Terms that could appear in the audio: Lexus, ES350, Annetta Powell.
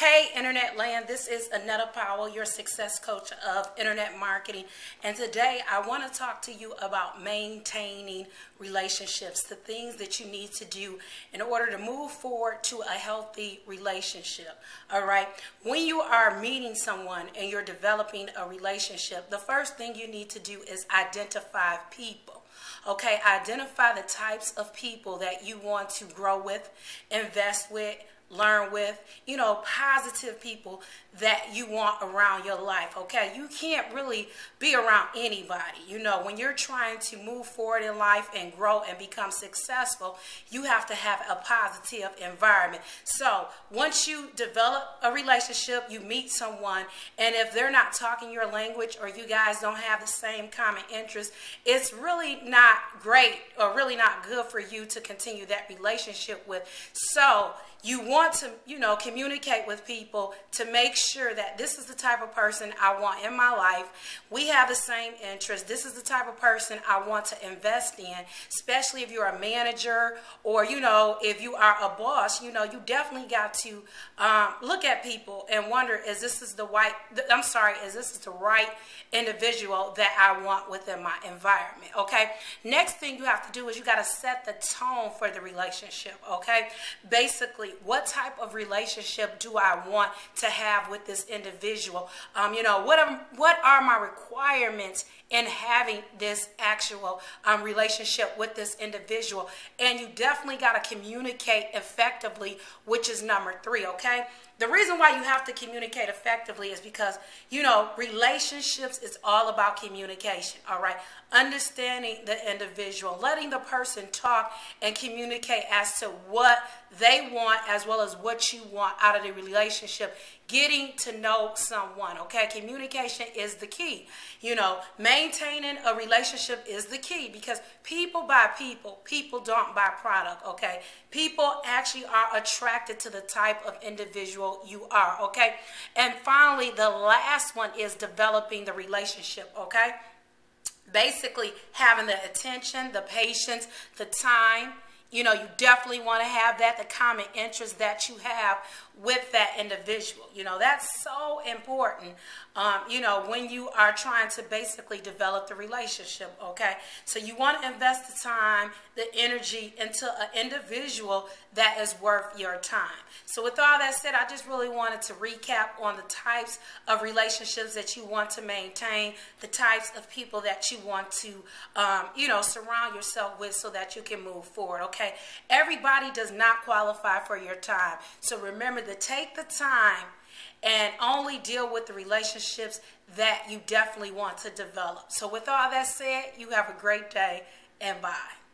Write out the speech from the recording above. Hey Internet Land, this is Annetta Powell, your success coach of internet marketing, and today I want to talk to you about maintaining relationships, the things that you need to do in order to move forward to a healthy relationship. All right, when you are meeting someone and you're developing a relationship, the first thing you need to do is identify people. Okay, identify the types of people that you want to grow with, invest with, learn with, positive people that you want around your life. Okay, you can't really be around anybody. When you're trying to move forward in life and grow and become successful, you have to have a positive environment. So once you develop a relationship, you meet someone, and if they're not talking your language or you guys don't have the same common interests, it's really not great or really not good for you to continue that relationship with. So you want to, communicate with people to make sure that this is the type of person I want in my life. We have the same interests. This is the type of person I want to invest in, especially if you're a manager or, if you are a boss. You definitely got to look at people and wonder, is this the right individual that I want within my environment? Okay. Next thing you have to do is you got to set the tone for the relationship. Okay. Basically, what type of relationship do I want to have with this individual? What are my requirements in having this actual relationship with this individual? And you definitely got to communicate effectively, which is number 3, okay? The reason why you have to communicate effectively is because, relationships is all about communication, all right? Understanding the individual, letting the person talk and communicate as to what they want as well as what you want out of the relationship. Getting to know someone, okay? Communication is the key. Maintaining a relationship is the key because people buy people. People don't buy product, okay? People actually are attracted to the type of individual you are, okay? And finally, the last one is developing the relationship, okay? Basically, having the attention, the patience, the time. You definitely want to have that, the common interest that you have with that individual. That's so important, when you are trying to basically develop the relationship, okay? So you want to invest the time, the energy into an individual that is worth your time. So with all that said, I just really wanted to recap on the types of relationships that you want to maintain, the types of people that you want to, surround yourself with so that you can move forward, okay? Everybody does not qualify for your time. So remember to take the time and only deal with the relationships that you definitely want to develop. So with all that said, you have a great day and bye.